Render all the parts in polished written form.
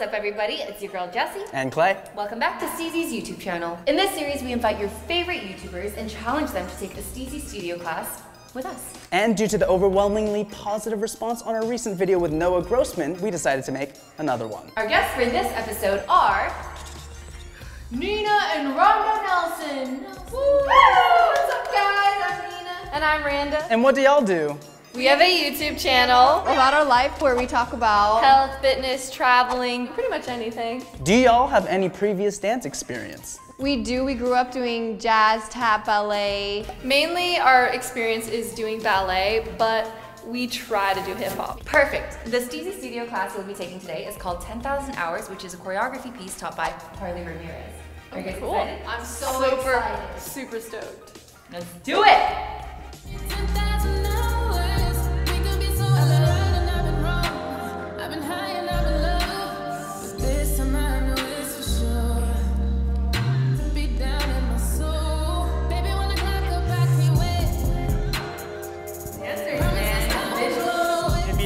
What's up, everybody? It's your girl Jessie and Clay. Welcome back to Steezy's YouTube channel. In this series, we invite your favorite YouTubers and challenge them to take the Steezy Studio class with us. And due to the overwhelmingly positive response on our recent video with Noah Grossman, we decided to make another one. Our guests for this episode are Nina and Randa Nelson. Woo! What's up, guys? I'm Nina. And I'm Randa. And what do y'all do? We have a YouTube channel about our life where we talk about health, fitness, traveling, pretty much anything. Do y'all have any previous dance experience? We do. We grew up doing jazz, tap, ballet. Mainly our experience is doing ballet, but we try to do hip hop. Perfect. The Steezy Studio class we'll be taking today is called 10,000 Hours, which is a choreography piece taught by Harlie Ramirez. Are you guys excited? I'm so excited. Super stoked. Let's do it!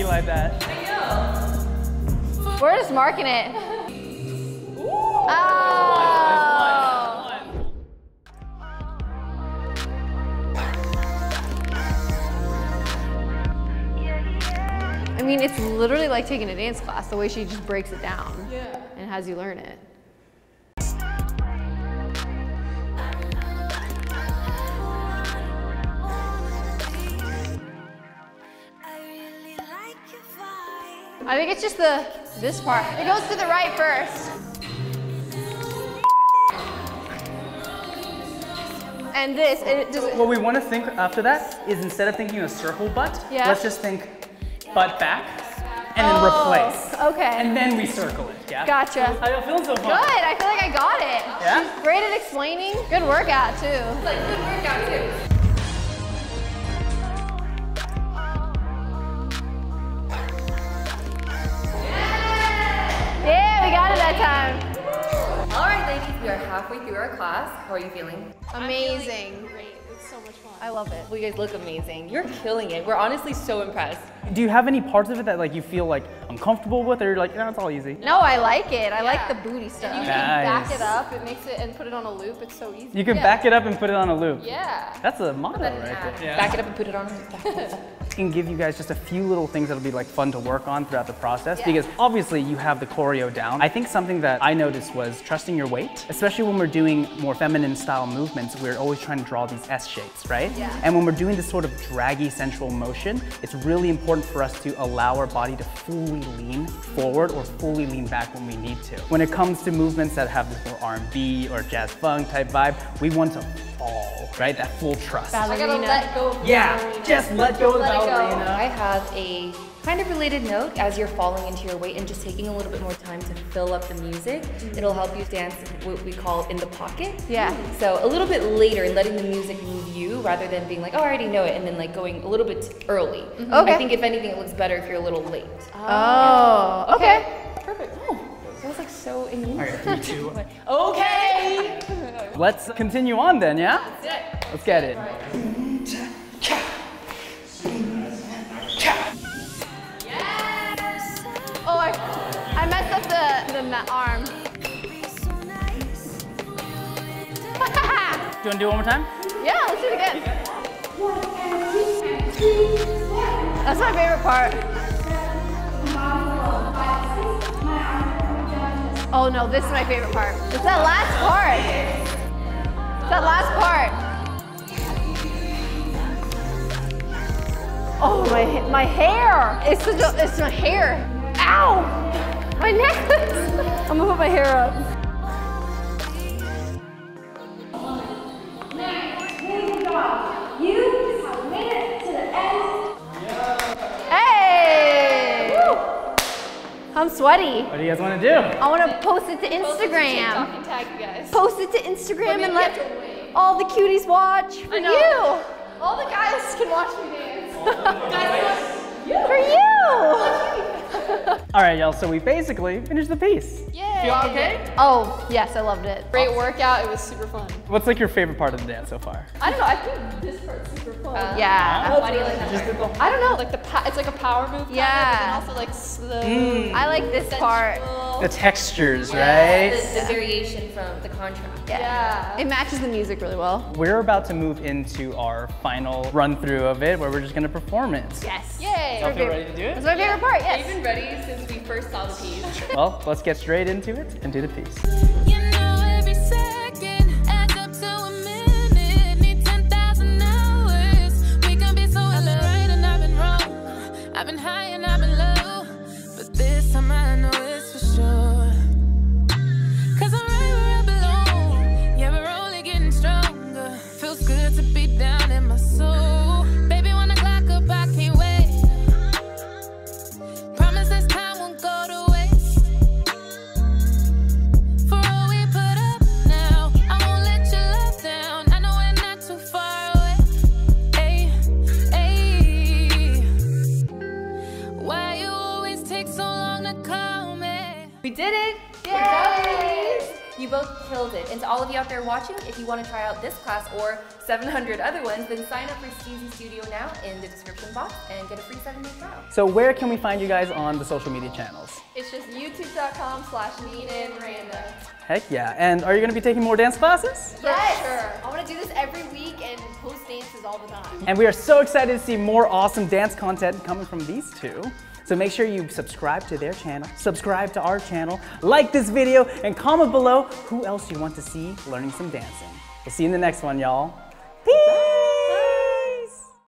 Like that. We're just marking it. Ooh. Oh. I mean, it's literally like taking a dance class, the way she just breaks it down and has you learn it. I think it's just this part. It goes to the right first. And this, it just... What we want to think after that is instead of thinking a circle butt, let's just think butt back and then replace. Okay. And then we circle it, Gotcha. How y'all feeling so far? Good, I feel like I got it. Yeah? She's great at explaining. Good workout too. Like, good workout too. Time. All right, ladies, we are halfway through our class. How are you feeling? Amazing. I'm feeling great. It's so much fun. I love it. Well, you guys look amazing. You're killing it. We're honestly so impressed. Do you have any parts of it that like you feel like I'm comfortable with, or you're like, no, it's all easy? No, I like it. I like the booty stuff. And you can back it up. It makes it and put it on a loop. It's so easy. You can back it up and put it on a loop. Yeah. That's a motto right there. Yeah. Back it up and put it on a loop. Can give you guys just a few little things that'll be like fun to work on throughout the process because obviously you have the choreo down. I think something that I noticed was trusting your weight, especially when we're doing more feminine style movements. We're always trying to draw these S shapes, right? Yeah. And when we're doing this sort of draggy sensual motion, it's really important for us to allow our body to fully lean forward or fully lean back when we need to. When it comes to movements that have this more R&B or jazz funk type vibe, we want to fall, right? That full trust. Ballerina. I gotta let go. Just let go of the ballerina. I have a kind of related note. As you're falling into your weight and just taking a little bit more time to fill up the music, it'll help you dance what we call in the pocket. Yeah. So a little bit later and letting the music move you rather than being like, oh, I already know it, and then like going a little bit early. Okay. I think if anything, it looks better if you're a little late. Oh, okay. Perfect. Feels like so amazing. All right, 3, 2. Okay. Let's continue on then, yeah? Let's get it. Oh, I messed up the arm. Do you want to do it one more time? Yeah, let's do it again. That's my favorite part. Oh no, this is my favorite part. It's that last part. It's that last part. Oh, my hair. It's my hair. Ow! My necklace! I'm gonna put my hair up. You have made it to the end. Hey! Woo. I'm sweaty. What do you guys want to do? I want to post it to Instagram. Post it to TikTok and tag you guys. Post it to Instagram and let all the cuties watch. For you! All the guys can watch me dance. For you! All right, y'all, so we basically finished the piece. Yay! Feel okay? Oh, yes, I loved it. Great workout, it was super fun. What's like your favorite part of the dance so far? I don't know, I think this part's super fun. Yeah. Why do you like that part? I don't know, like it's like a power move kind of, but then also like slow. I like this part. The textures, right? The variation from the contrast. Yeah. It matches the music really well. We're about to move into our final run through of it, where we're just gonna perform it. Yes. Yay. Y'all feel ready to do it? That's my favorite part, yes. I've been ready since we first saw the piece. Well, let's get straight into it and do the piece. And to all of you out there watching, if you want to try out this class or 700 other ones, then sign up for Steezy Studio now in the description box and get a free 7-day trial. So where can we find you guys on the social media channels? It's just youtube.com/Nina and Randa. Heck yeah. And are you going to be taking more dance classes? Yes. Sure. I want to do this every week and post dances all the time. And we are so excited to see more awesome dance content coming from these two. So make sure you subscribe to their channel, subscribe to our channel, like this video, and comment below who else you want to see learning some dancing. We'll see you in the next one, y'all.